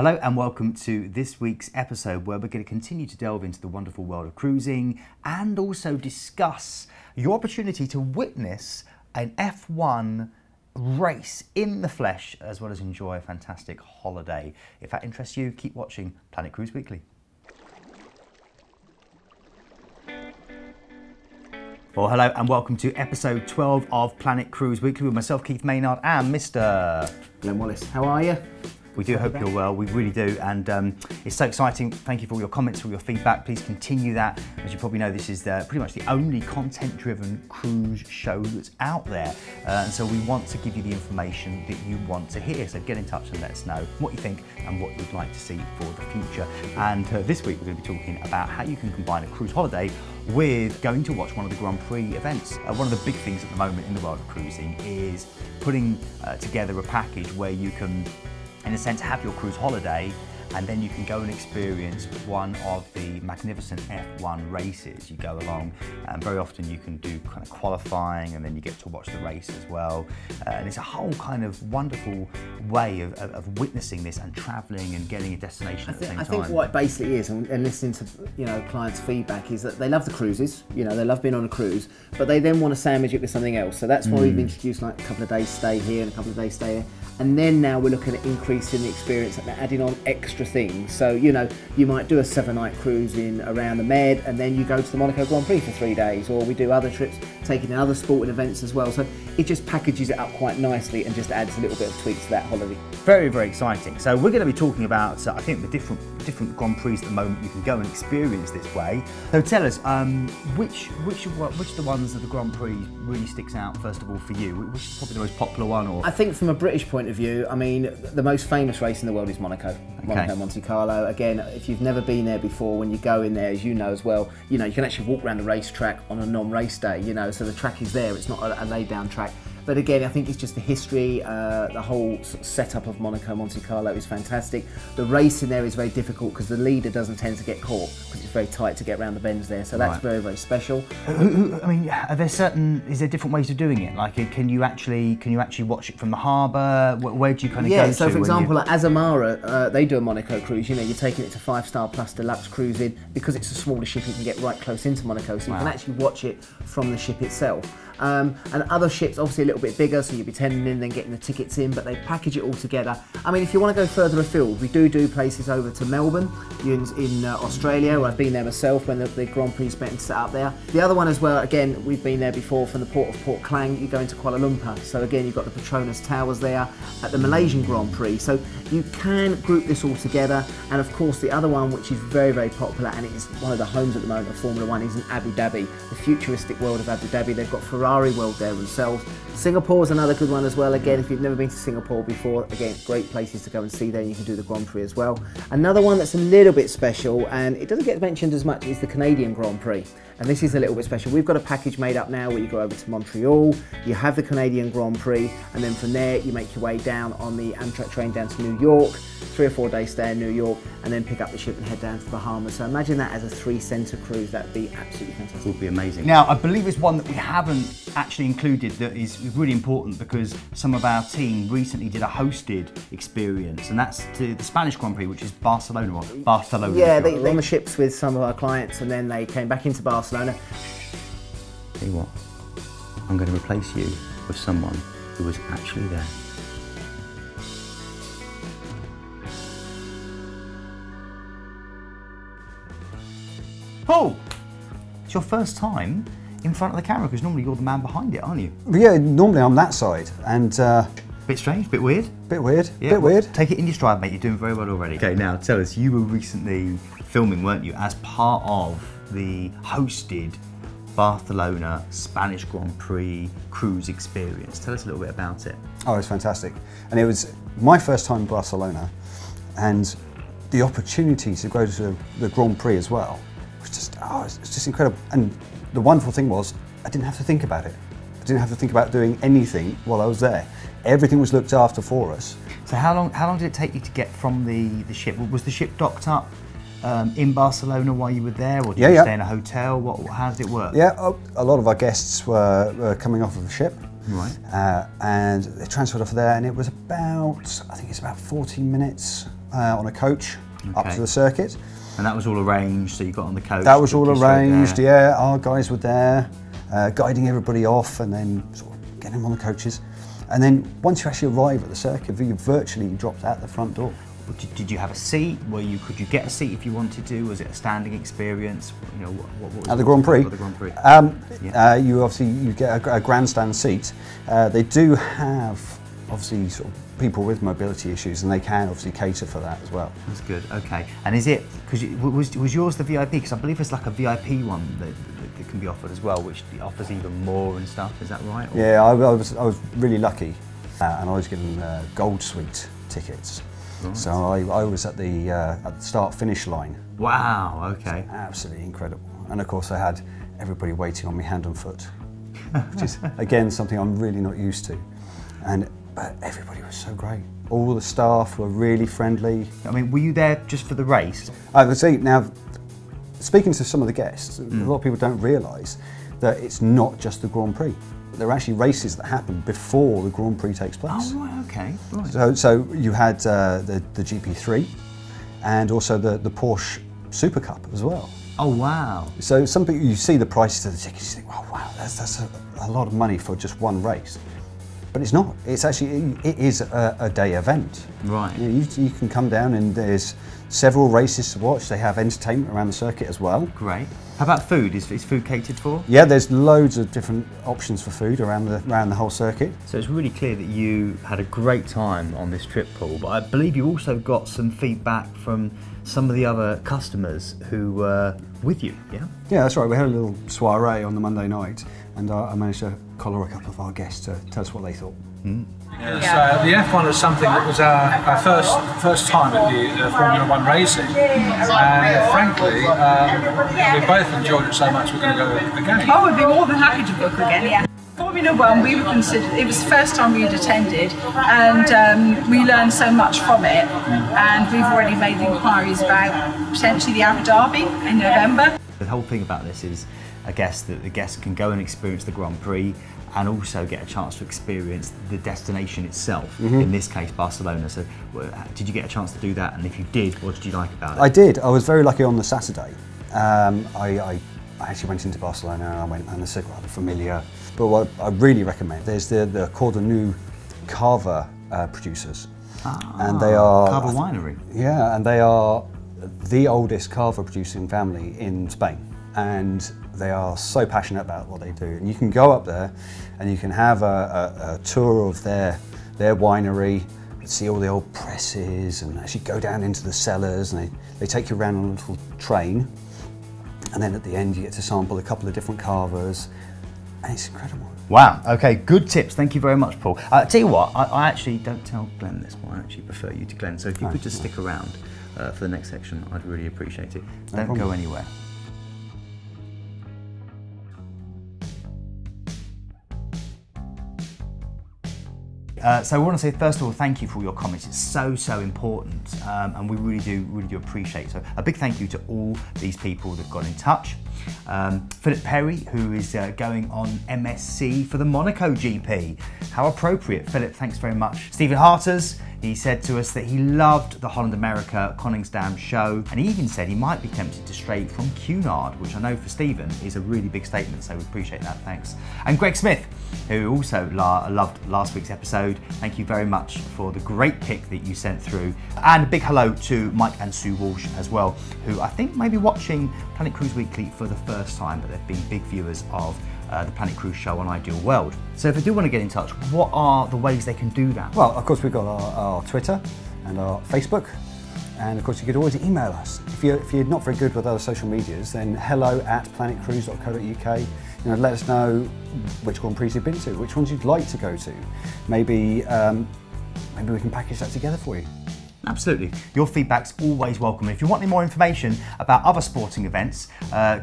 Hello and welcome to this week's episode, where we're going to continue to delve into the wonderful world of cruising and also discuss your opportunity to witness an F1 race in the flesh, as well as enjoy a fantastic holiday. If that interests you, keep watching Planet Cruise Weekly. Well, hello and welcome to episode 12 of Planet Cruise Weekly with myself, Keith Maynard, and Mr. Glenn Wallace. How are you? We do hope you're well, we really do, and it's so exciting. Thank you for all your comments, for your feedback. Please continue that. As you probably know, this is pretty much the only content-driven cruise show that's out there, and so we want to give you the information that you want to hear. So get in touch and let us know what you think and what you'd like to see for the future. And this week we're going to be talking about how you can combine a cruise holiday with going to watch one of the Grand Prix events. One of the big things at the moment in the world of cruising is putting together a package where you can, in a sense, have your cruise holiday, and then you can go and experience one of the magnificent F1 races. You go along, and very often you can do kind of qualifying, and then you get to watch the race as well. And it's a whole kind of wonderful way of witnessing this and traveling and getting a destination at the same time. I think what it basically is, and listening to clients' feedback, is that they love the cruises, they love being on a cruise, but they then want to sandwich it with something else. So that's why we've introduced like a couple of days stay here and a couple of days stay there. And then now we're looking at increasing the experience and adding on extra things. So, you might do a 7-night cruise in around the Med, and then you go to the Monaco Grand Prix for 3 days, or we do other trips, taking in other sporting events as well. So it just packages it up quite nicely and just adds a little bit of tweak to that holiday. Very, very exciting. So we're going to be talking about, I think, the different Grand Prix at the moment you can go and experience this way. So tell us, which of the ones of the Grand Prix really sticks out, first of all, for you? Which is probably the most popular one? Or I think from a British point of view, I mean, the most famous race in the world is Monaco. Okay. Monaco, Monte Carlo. Again, if you've never been there before, when you go in there, as you know as well, you can actually walk around the racetrack on a non-race day, so the track is there, it's not a laid-down track. But again, I think it's just the history, the whole sort of setup of Monaco, Monte Carlo is fantastic. The race in there is very difficult because the leader doesn't tend to get caught because it's very tight to get around the bends there. So that's right. Very, very special. I mean, is there different ways of doing it? Like, can you actually watch it from the harbour? Where do you kind of go to? Yeah, so for example, like Azamara, they do a Monaco cruise. You're taking it to 5-star plus deluxe cruising. Because it's a smaller ship, you can get right close into Monaco. So you can actually watch it from the ship itself. And other ships, obviously a little bit bigger, so you'll be tending in, then getting the tickets in, but they package it all together. I mean, if you want to go further afield, we do places over to Melbourne in Australia, where I've been there myself when the Grand Prix's been set up there. The other one as well, again, we've been there before, from the port of Port Klang, you go into Kuala Lumpur. So again, you've got the Petronas Towers there at the Malaysian Grand Prix. So you can group this all together. And of course, the other one, which is very, very popular, and it is one of the homes at the moment of Formula One, is in Abu Dhabi, the futuristic world of Abu Dhabi. They've got Ferrari World there themselves. Singapore is another good one as well. Again, if you've never been to Singapore before, again, great places to go and see there. You can do the Grand Prix as well. Another one that's a little bit special, and it doesn't get mentioned as much, is the Canadian Grand Prix. And this is a little bit special. We've got a package made up now where you go over to Montreal, you have the Canadian Grand Prix, and then from there you make your way down on the Amtrak train down to New York, 3 or 4 day stay in New York, and then pick up the ship and head down to the Bahamas. So imagine that as a 3-center cruise. That'd be absolutely fantastic. It would be amazing. Now, I believe there's one that we haven't actually included that is really important, because some of our team recently did a hosted experience, and that's to the Spanish Grand Prix, which is Barcelona. Yeah, they were on the ships with some of our clients, and then they came back into Barcelona. Tell you what, I'm going to replace you with someone who was actually there. Paul, it's your first time in front of the camera, because normally you're the man behind it, aren't you? Yeah, normally I'm that side, and bit strange, bit weird. Bit weird, yeah, bit weird. Take it in your stride, mate, you're doing very well already. Okay, now tell us, you were recently filming, weren't you, as part of the hosted Barcelona Spanish Grand Prix cruise experience. Tell us a little bit about it. Oh, it was fantastic. And it was my first time in Barcelona, and the opportunity to go to the Grand Prix as well was just, it's just incredible. And the wonderful thing was, I didn't have to think about it. I didn't have to think about doing anything while I was there. Everything was looked after for us. So how long did it take you to get from the ship? Was the ship docked up in Barcelona while you were there, or did you stay in a hotel? How did it work? Yeah, a lot of our guests were coming off of the ship, and they transferred off there, and it was about, I think it's about 40 minutes on a coach up to the circuit. And that was all arranged, so you got on the coach? That was all arranged, yeah. Our guys were there, guiding everybody off and then sort of getting them on the coaches. And then once you actually arrive at the circuit, you're virtually dropped out the front door. Did you have a seat? Could you get a seat if you wanted to? Was it a standing experience? You know, what was at the Grand Prix? At the Grand Prix. You obviously get a grandstand seat. They do have obviously sort of people with mobility issues, and they can obviously cater for that as well. That's good. Okay. And is it because was yours the VIP? Because I believe it's like a VIP one that can be offered as well, which offers even more and stuff. Is that right? Or? Yeah, I was really lucky, and I was given gold suite tickets. Right. So I was at the start-finish line. Wow, okay. Absolutely incredible. And of course I had everybody waiting on me hand and foot, which is, again, something I'm really not used to. But everybody was so great. All the staff were really friendly. I mean, were you there just for the race? Now, speaking to some of the guests, a lot of people don't realise that it's not just the Grand Prix. There are actually races that happen before the Grand Prix takes place. Oh, right, okay. Right. So you had the GP3 and also the Porsche Super Cup as well. Oh, wow. So some people, you see the prices of the tickets, you think, oh, wow, that's a lot of money for just one race. But it's not. It's actually, it is a day event. Right. You can come down and there's several races to watch. They have entertainment around the circuit as well. Great. How about food? Is food catered for? Yeah, there's loads of different options for food around the whole circuit. So it's really clear that you had a great time on this trip, Paul, but I believe you also got some feedback from some of the other customers who were with you, yeah? Yeah, that's right. We had a little soiree on the Monday night and I managed to collar a couple of our guests to tell us what they thought. Mm. Yeah, so the F1 was something that was our first time at the Formula One racing, and frankly, we both enjoyed it so much we're going to go again. I would be more than happy to book again, yeah. Formula One, we were considered, it was the first time we'd attended, and we learned so much from it, and we've already made the inquiries about potentially the Abu Dhabi in November. The whole thing about this is, I guess, that the guests can go and experience the Grand Prix and also get a chance to experience the destination itself, in this case Barcelona. So did you get a chance to do that, and if you did, what did you like about it? I did. I was very lucky on the Saturday. I actually went into Barcelona and I went and I said, well, I'm familiar. But what I really recommend, there's the Cordonu Cava producers. Ah, and they are Cava Winery. Yeah, and they are the oldest Cava producing family in Spain. And they are so passionate about what they do. And you can go up there and you can have a tour of their winery, see all the old presses, and actually go down into the cellars, and they take you around on a little train. And then at the end, you get to sample a couple of different carvers, and it's incredible. Wow, okay, good tips. Thank you very much, Paul. I'll tell you what, I actually don't tell Glenn this, but I actually prefer you to Glenn. So if you could just stick around for the next section, I'd really appreciate it. Don't go anywhere. So I want to say, first of all, thank you for all your comments. It's so important, and we really do appreciate. So a big thank you to all these people that got in touch. Philip Perry, who is going on MSC for the Monaco GP. How appropriate. Philip, thanks very much. Stephen Harters, he said to us that he loved the Holland America Koningsdam show, and he even said he might be tempted to stray from Cunard, which I know for Stephen is a really big statement, so we appreciate that, thanks. And Greg Smith, who also loved last week's episode, thank you very much for the great pick that you sent through. And a big hello to Mike and Sue Walsh as well, who I think may be watching Planet Cruise Weekly for the first time, but they've been big viewers of the Planet Cruise show on Ideal World. So if they do want to get in touch, what are the ways they can do that? Well, of course, we've got our Twitter and our Facebook, and of course you could always email us. If you're not very good with other social medias, then hello@planetcruise.co.uk. You know, let us know which Grand Prix you've been to, which ones you'd like to go to. Maybe we can package that together for you. Absolutely. Your feedback's always welcome. And if you want any more information about other sporting events,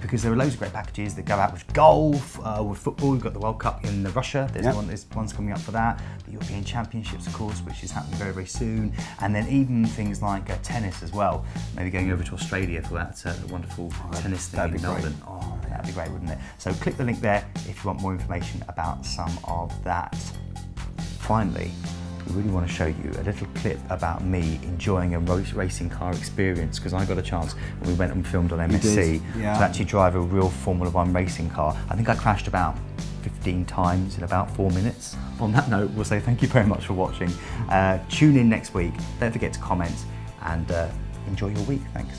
because there are loads of great packages that go out with golf, with football, we've got the World Cup in Russia, there's one's coming up for that, the European Championships, of course, which is happening very soon, and then even things like tennis as well, maybe going over to Australia for that wonderful tennis thing in Melbourne. Oh, that'd be great, wouldn't it? So click the link there if you want more information about some of that. Finally, really want to show you a little clip about me enjoying a racing car experience, because I got a chance when we went and filmed on MSC to actually drive a real Formula One racing car. I think I crashed about 15 times in about 4 minutes. On that note, we'll say thank you very much for watching. Tune in next week, don't forget to comment, and enjoy your week, thanks.